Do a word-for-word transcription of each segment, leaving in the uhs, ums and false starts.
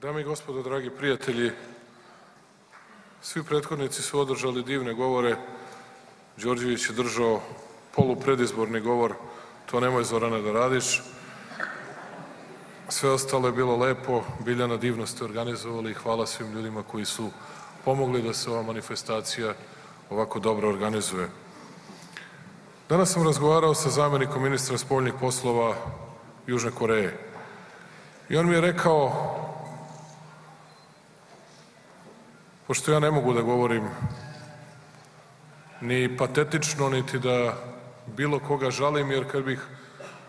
Dame i gospodo, dragi prijatelji, svi prethodnici su održali divne govore. Đorđević je držao polupredizborni govor, to nemoj Zorane da radiš. Sve ostalo je bilo lepo, Biljana, divno ste organizovali i hvala svim ljudima koji su pomogli da se ova manifestacija ovako dobro organizuje. Danas sam razgovarao sa zamenikom ministra spoljnih poslova Južne Koreje i on mi je rekao, pošto ja ne mogu da govorim ni patetično, niti da bilo koga žalim, jer kad bih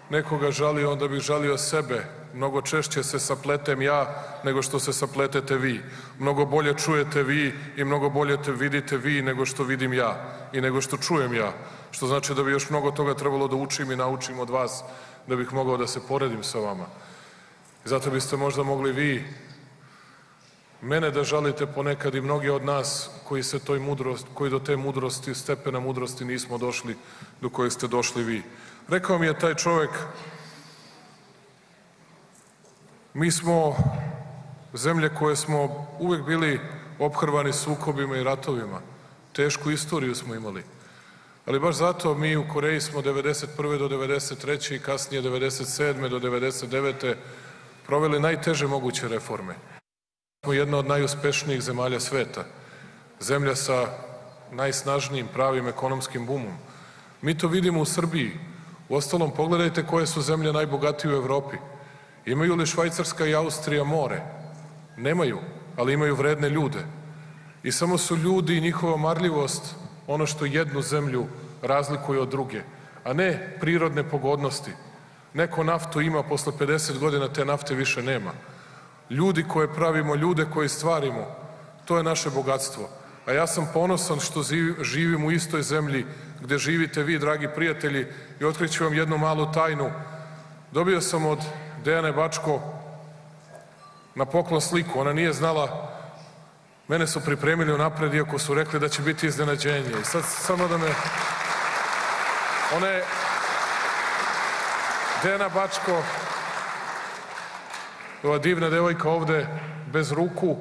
nekoga žalio, onda bih žalio sebe. Mnogo češće se sapletem ja nego što se sapletete vi. Mnogo bolje čujete vi i mnogo bolje te vidite vi nego što vidim ja i nego što čujem ja. Što znači da bi još mnogo toga trebalo da učim i naučim od vas da bih mogao da se poredim sa vama. I zato biste možda mogli vi mene da žalite ponekad i mnogi od nas koji se toj mudrosti, koji do te mudrosti, stepena mudrosti nismo došli do koje ste došli vi. Rekao mi je taj čovjek, mi smo zemlje koje smo uvijek bili ophrvani sukobima i ratovima. Tešku istoriju smo imali. Ali baš zato mi u Koreji smo devedeset prve do devedeset treće i kasnije devedeset sedme do devedeset devete proveli najteže moguće reforme. Smo jedna od najuspešnijih zemalja sveta. Zemlja sa najsnažnijim pravim ekonomskim bumom. Mi to vidimo u Srbiji. Uostalom, pogledajte koje su zemlje najbogatije u Evropi. Imaju li Švajcarska i Austrija more? Nemaju, ali imaju vredne ljude. I samo su ljudi i njihova marljivost ono što jednu zemlju razlikuje od druge, a ne prirodne pogodnosti. Neko naftu ima, posle pedeset godina te nafte više nema. Ljudi koje pravimo, ljude koje stvarimo, to je naše bogatstvo. A ja sam ponosan što živim u istoj zemlji gde živite vi, dragi prijatelji, i otkriću vam jednu malu tajnu. Dobio sam od Dejane Bačko na poklon sliku, ona nije znala, mene su pripremili unapred, iako su rekli da će biti iznenađenje. I sad samo da me... Ona je... Dejana Bačko, ova divna devojka ovde, bez ruku,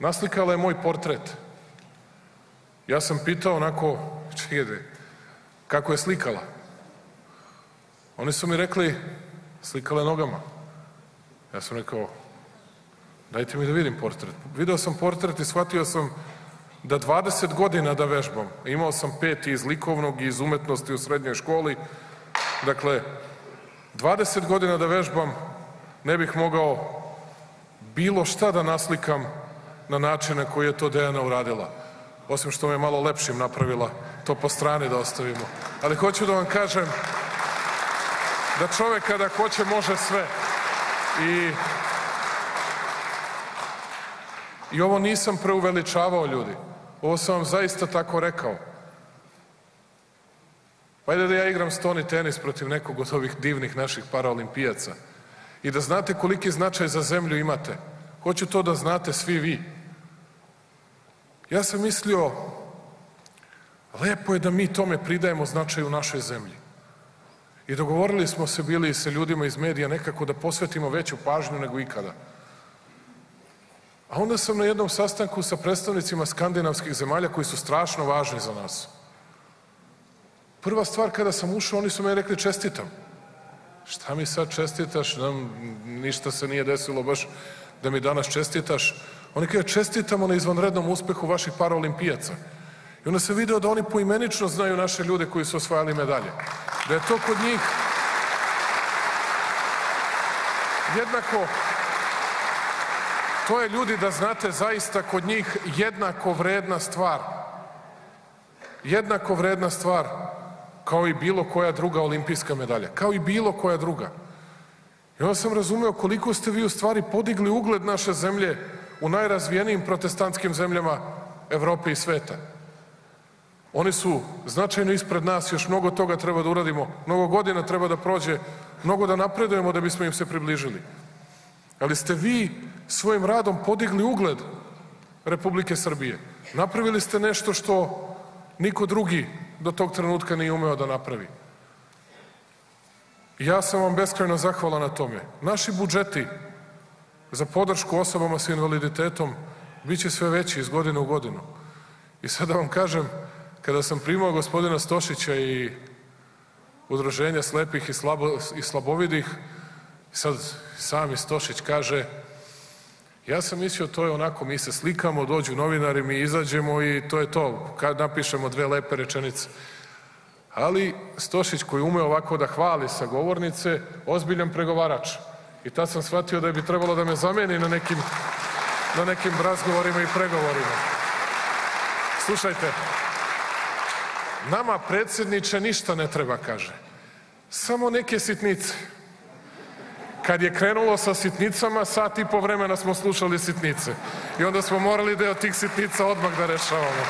naslikala je moj portret. Ja sam pitao onako, čekajte, kako je slikala. Oni su mi rekli, slikala je nogama. Ja sam rekao, dajte mi da vidim portret. Video sam portret i shvatio sam da dvadeset godina da vežbam. Imao sam pet iz likovnog i iz umetnosti u srednjoj školi. Dakle, dvadeset godina da vežbam, ne bih mogao bilo šta da naslikam na način na koji je to Dejana uradila. Osim što me je malo lepšim napravila, to po strani da ostavimo. Ali hoću da vam kažem da čovjek kada hoće može sve. I... I ovo nisam preuveličavao, ljudi. Ovo sam vam zaista tako rekao. Pa ajde da ja igram stoni tenis protiv nekog od ovih divnih naših paraolimpijaca. I da znate koliki značaj za zemlju imate. Hoću to da znate svi vi. Ja sam mislio, lepo je da mi tome pridajemo značaj u našoj zemlji. I dogovorili smo se bili i sa ljudima iz medija nekako da posvetimo veću pažnju nego ikada. A onda sam na jednom sastanku sa predstavnicima skandinavskih zemalja koji su strašno važni za nas. Prva stvar kada sam ušao, oni su me rekli čestitam. Šta mi sad čestitaš? Ništa se nije desilo baš da mi danas čestitaš. Oni kaže čestitamo na izvanrednom uspehu vaših paraolimpijaca. I onda sam video da oni poimenično znaju naše ljude koji su osvajali medalje. Da je to kod njih jednako... To je, ljudi, da znate, zaista kod njih jednako vredna stvar. Jednako vredna stvar kao i bilo koja druga olimpijska medalja. Kao i bilo koja druga. I onda sam razumeo koliko ste vi u stvari podigli ugled naše zemlje u najrazvijenijim protestantskim zemljama Evrope i sveta. Oni su značajno ispred nas, još mnogo toga treba da uradimo, mnogo godina treba da prođe, mnogo da napredujemo da bismo im se približili. Ali ste vi svojim radom podigli ugled Republike Srbije. Napravili ste nešto što niko drugi do tog trenutka nije umeo da napravi. Ja sam vam beskrajno zahvalan na tome. Naši budžeti za podršku osobama sa invaliditetom biće sve veći iz godine u godinu. I sad da vam kažem, kada sam primao gospodina Stošića i Udruženja slepih i, slabo, i slabovidih, sad sami Stošić kaže, ja sam mislio to je onako, mi se slikamo, dođu novinari, mi izađemo i to je to, kad napišemo dve lepe rečenice. Ali Stošić koji ume ovako da hvali sa govornice, ozbiljan pregovarač. I tad sam shvatio da bi trebalo da me zameni na nekim, na nekim razgovorima i pregovorima. Slušajte, nama predsjedniče ništa ne treba, kaže. Samo neke sitnice. Kad je krenulo sa sitnicama, sat i po vremena smo slušali sitnice. I onda smo morali deo tih sitnica odmah da rešavamo.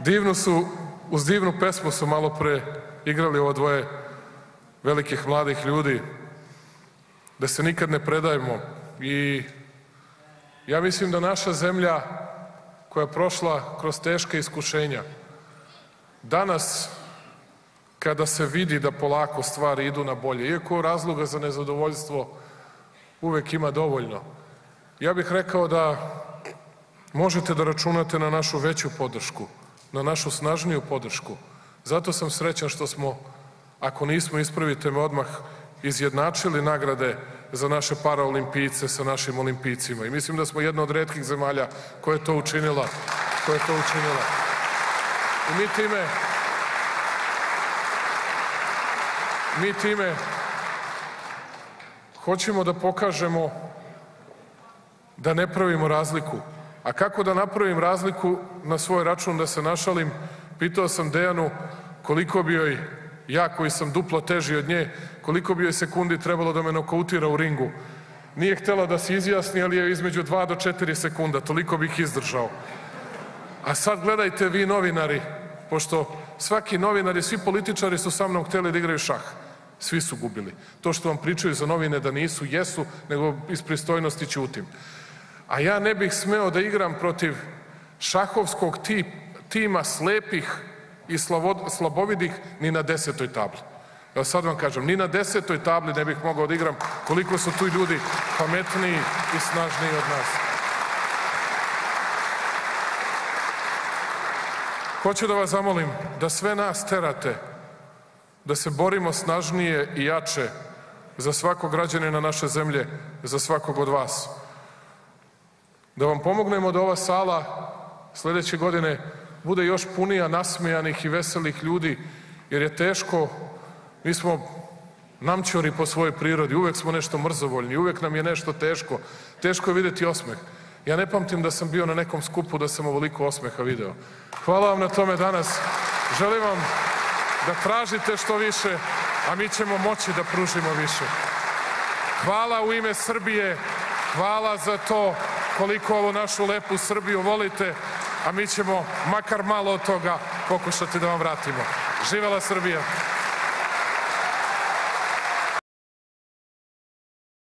Divnu su, uz divnu pesmu su malo pre igrali ovo dvoje velikih mladih ljudi, da se nikad ne predajemo. I ja mislim da naša zemlja koja je prošla kroz teške iskušenja, danas kada se vidi da polako stvari idu na bolje, iako razloga za nezadovoljstvo uvek ima dovoljno, ja bih rekao da možete da računate na našu veću podršku, na našu snažniju podršku. Zato sam srećan što smo, ako nismo, ispravite me odmah, izjednačili nagrade za naše paraolimpijce sa našim olimpijcima. I mislim da smo jedna od retkih zemalja koja je to učinila. Koja je to učinila. I mi time, mi time hoćemo da pokažemo da ne pravimo razliku. A kako da napravim razliku na svoj račun, da se našalim, pitao sam Dejanu koliko bi joj, ja koji sam duplo teži od nje, koliko bi joj sekundi trebalo da me nokautira u ringu. Nije htjela da se izjasni, ali je između dva do četiri sekunda, toliko bih izdržao. A sad gledajte vi novinari, pošto svaki novinar i svi političari su sa mnom htjeli da igraju šah. Svi su gubili. To što vam pričaju za novine da nisu, jesu, nego iz pristojnosti ćutim. A ja ne bih smeo da igram protiv šahovskog tip, tima slepih i slavo, slabovidih ni na desetoj tabli. Ja sad vam kažem, ni na desetoj tabli ne bih mogao da igram koliko su tu ljudi pametniji i snažniji od nas. Hoću da vas zamolim da sve nas terate, da se borimo snažnije i jače za svakog građanina naše zemlje, za svakog od vas. Da vam pomognemo da ova sala sljedeće godine bude još punija nasmijanih i veselih ljudi, jer je teško, mi smo namćori po svojoj prirodi, uvek smo nešto mrzovoljni, uvek nam je nešto teško, teško je vidjeti osmeh. Ja ne pamtim da sam bio na nekom skupu da sam ovoliko osmeha video. Hvala vam na tome danas, želim vam da tražite što više, a mi ćemo moći da pružimo više. Hvala u ime Srbije, hvala za to koliko ovu našu lepu Srbiju volite, a mi ćemo makar malo od toga pokušati da vam vratimo. Živela Srbija!